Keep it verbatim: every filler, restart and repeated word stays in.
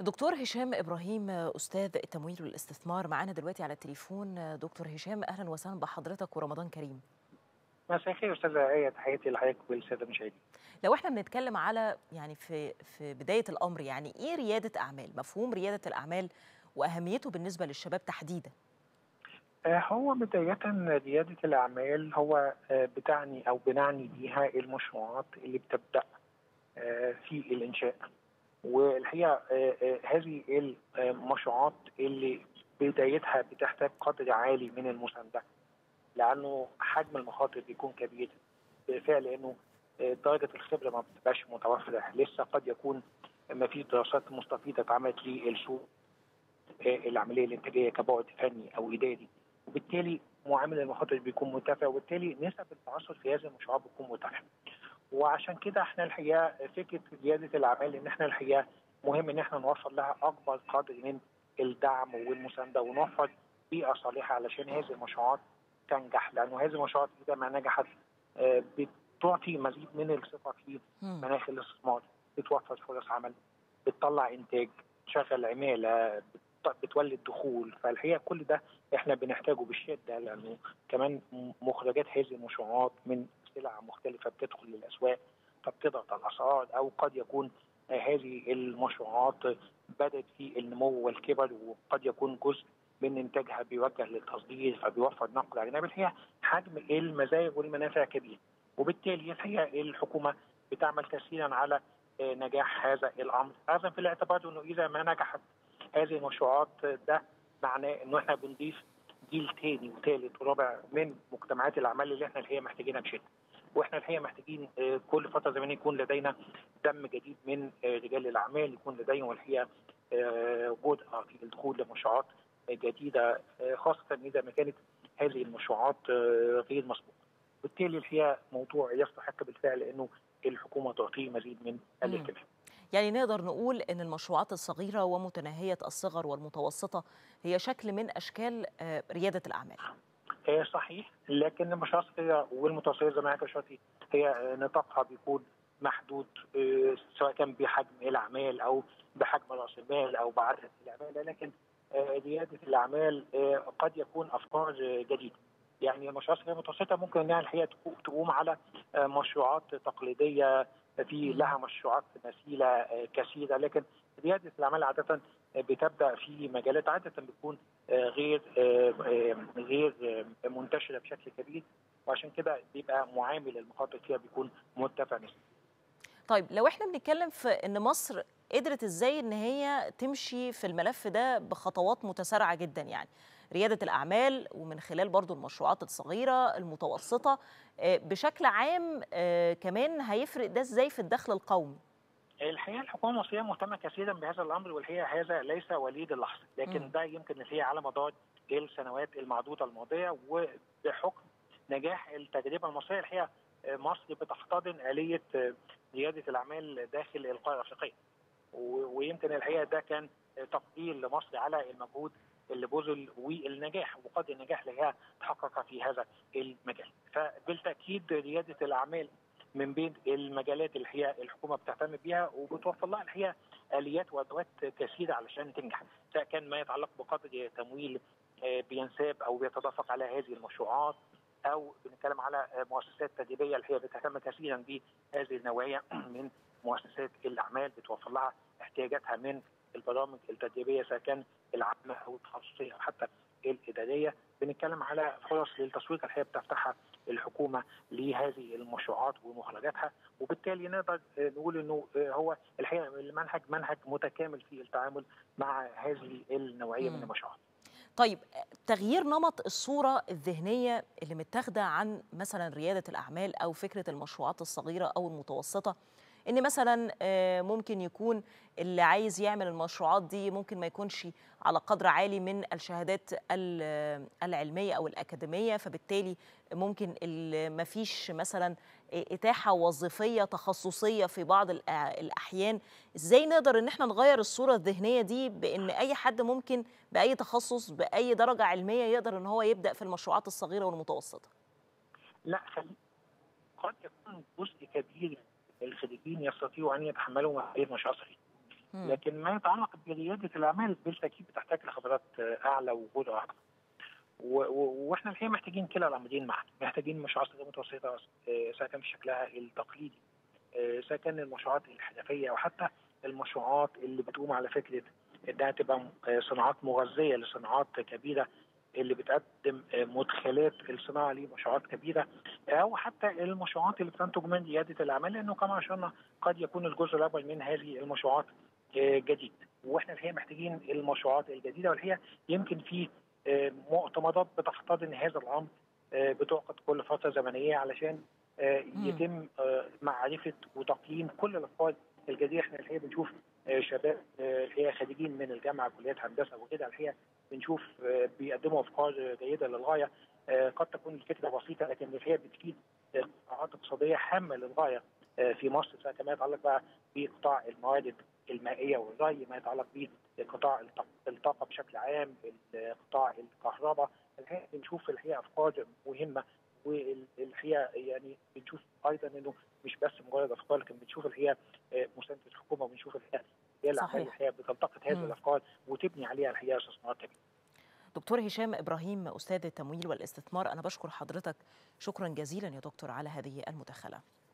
دكتور هشام إبراهيم أستاذ التمويل والاستثمار معانا دلوقتي على التليفون. دكتور هشام أهلا وسهلا بحضرتك ورمضان كريم. مساء الخير أستاذة آية، تحياتي لحضرتك والسادة المشاهدين. لو احنا بنتكلم على يعني في في بداية الأمر، يعني إيه ريادة أعمال؟ مفهوم ريادة الأعمال وأهميته بالنسبة للشباب تحديدا. هو بداية ريادة الأعمال هو بتعني أو بنعني بيها المشروعات اللي بتبدأ في الإنشاء، والحقيقه هذه المشروعات اللي بدايتها بتحتاج قدر عالي من المساندة، لأنه حجم المخاطر بيكون كبير بالفعل، لأنه درجة الخبرة ما بتبقاش متوفرة لسه، قد يكون ما فيش دراسات مستفيضة اتعملت للسوق العملية الانتاجية كبعد فني أو إداري، وبالتالي معامل المخاطر بيكون مرتفع، وبالتالي نسب التعثر في هذه المشروعات بتكون مرتفعة. وعشان كده احنا الحقيقه فكره رياده الاعمال ان احنا الحقيقه مهم ان احنا نوفر لها اكبر قدر من الدعم والمسانده، ونوفر بيئه صالحه علشان هذه المشروعات تنجح، لانه هذه المشروعات اذا ما نجحت بتعطي مزيد من الثقه في مناخ الاستثمار، بتوفر فرص عمل، بتطلع انتاج، بتشغل عماله، بتولد دخول. فالحقيقه كل ده احنا بنحتاجه بالشده، لانه كمان مخرجات هذه المشروعات من سلع مختلفه بتدخل للاسواق فبتضغط على الاسعار، او قد يكون هذه المشروعات بدات في النمو والكبر، وقد يكون جزء من انتاجها بيوجه للتصدير فبيوفر نقل اجنبي. الحقيقه حجم المزايا والمنافع كبير، وبالتالي الحقيقه الحكومه بتعمل كثيرا على نجاح هذا الامر، اخذا في الاعتبار انه اذا ما نجحت هذه المشروعات ده معناه انه احنا بنضيف جيل ثاني وثالث ورابع من مجتمعات الاعمال اللي احنا الحقيقه محتاجينها بشده. واحنا الحقيقه محتاجين كل فتره زمنيه يكون لدينا دم جديد من رجال الاعمال، يكون لديهم الحقيقه جدأة في الدخول لمشروعات جديده، خاصه اذا ما كانت هذه المشروعات غير مسبوقه. بالتالي الحقيقه موضوع يستحق بالفعل انه الحكومه تعطيه مزيد من الاهتمام. يعني نقدر نقول ان المشروعات الصغيره ومتناهيه الصغر والمتوسطه هي شكل من اشكال رياده الاعمال. هي صحيح، لكن المشروعات الصغيره والمتوسطه زي ما حضرتك اشرتي هي نطاقها بيكون محدود، سواء كان بحجم الاعمال او بحجم راس المال او بعدد العماله، لكن رياده الاعمال قد يكون افكار جديده. يعني المشروعات الصغيره والمتوسطه ممكن انها الحقيقه تقوم على مشروعات تقليديه، في لها مشروعات مثيله كثيره، لكن رياده الاعمال عاده بتبدا في مجالات عاده بتكون غير غير منتشره بشكل كبير، وعشان كده بيبقى معامل المخاطر فيها بيكون مرتفع نسبيا. طيب لو احنا بنتكلم في ان مصر قدرت ازاي ان هي تمشي في الملف ده بخطوات متسارعه جدا، يعني ريادة الأعمال ومن خلال برضو المشروعات الصغيرة المتوسطة بشكل عام، كمان هيفرق ده إزاي في الدخل القومي؟ الحقيقة الحكومة المصرية مهتمة كثيرا بهذا الأمر، والحقيقة هذا ليس وليد اللحظة، لكن م. ده يمكن الحقيقة على مدار السنوات المعدودة الماضية، وبحكم نجاح التجربة المصرية الحقيقة مصر بتحتضن آلية ريادة الأعمال داخل القارة الأفريقية، ويمكن الحقيقة ده كان تقدير لمصر على المجهود اللي بذل والنجاح وقدر النجاح اللي تحقق في هذا المجال. فبالتاكيد رياده الاعمال من بين المجالات اللي هي الحكومه بتهتم بيها وبتوفر لها الحقيقه اليات وادوات كثيره علشان تنجح، سواء كان ما يتعلق بقدر تمويل بينساب او بيتدفق على هذه المشروعات، او بنتكلم على مؤسسات تدريبيه اللي هي بتهتم كثيرا بهذه النوعيه من مؤسسات الاعمال، بتوفر لها احتياجاتها من البرامج التدريبيه سواء كان العامه او التخصصيه او حتى الاداريه. بنتكلم على فرص للتسويق الحقيقه بتفتحها الحكومه لهذه المشروعات ومخرجاتها، وبالتالي نقدر نقول انه هو الحقيقه المنهج منهج متكامل في التعامل مع هذه النوعيه من المشروعات. طيب تغيير نمط الصوره الذهنيه اللي متاخده عن مثلا رياده الاعمال او فكره المشروعات الصغيره او المتوسطه، إن مثلا ممكن يكون اللي عايز يعمل المشروعات دي ممكن ما يكونش على قدر عالي من الشهادات العلمية أو الأكاديمية، فبالتالي ممكن ما فيش مثلا إتاحة وظيفية تخصصية في بعض الأحيان. إزاي نقدر إن احنا نغير الصورة الذهنية دي بإن أي حد ممكن بأي تخصص بأي درجة علمية يقدر إن هو يبدأ في المشروعات الصغيرة والمتوسطة؟ لا خلينا قد يكون جزء كبير الخريجين يستطيعوا ان يتحملوا مسؤوليه مشروع صغير، لكن ما يتعلق برياده الاعمال بالتاكيد بتحتاج لخبرات اعلى وجهد اعلى. واحنا الحقيقه محتاجين كلا العمودين معا، محتاجين مشروعات متوسطه سواء كان في شكلها التقليدي، سواء كان المشروعات الحرفيه، وحتى المشروعات اللي بتقوم على فكره انها تبقى صناعات مغذيه لصناعات كبيره اللي بتقدم مدخلات الصناعه لمشروعات كبيره، او حتى المشروعات اللي بتنتج من رياده الاعمال، لانه كما عشان قد يكون الجزء الاول من هذه المشروعات جديد. واحنا الحقيقه محتاجين المشروعات الجديده، والحقيقه يمكن في مؤتمرات بتحتضن هذا الامر بتعقد كل فتره زمنيه علشان يتم معرفه وتقييم كل الافكار الجديده. احنا الحقيقه بنشوف شباب الحقيقه خريجين من الجامعه كليات هندسه وكده الحقيقه بنشوف بيقدموا افكار جيده للغايه، قد تكون الفكره بسيطه لكن الحقيقه بتفيد قطاعات اقتصاديه هامه للغايه في مصر، سواء كما يتعلق بقى بقطاع الموارد المائيه والري، ما يتعلق بقطاع الطاقه بشكل عام، قطاع الكهرباء. الحقيقه بنشوف الحقيقه افكار مهمه، والحقيقه يعني بنشوف ايضا انه مش بس مجرد افكار، لكن بنشوف الحقيقه مساندة الحكومه، وبنشوف الحقيقه الحقيقه بتلتقط هذه الافكار وتبني عليها الحقيقه استثمارات كبيره. دكتور هشام ابراهيم استاذ التمويل والاستثمار، انا بشكر حضرتك شكرا جزيلا يا دكتور على هذه المداخله.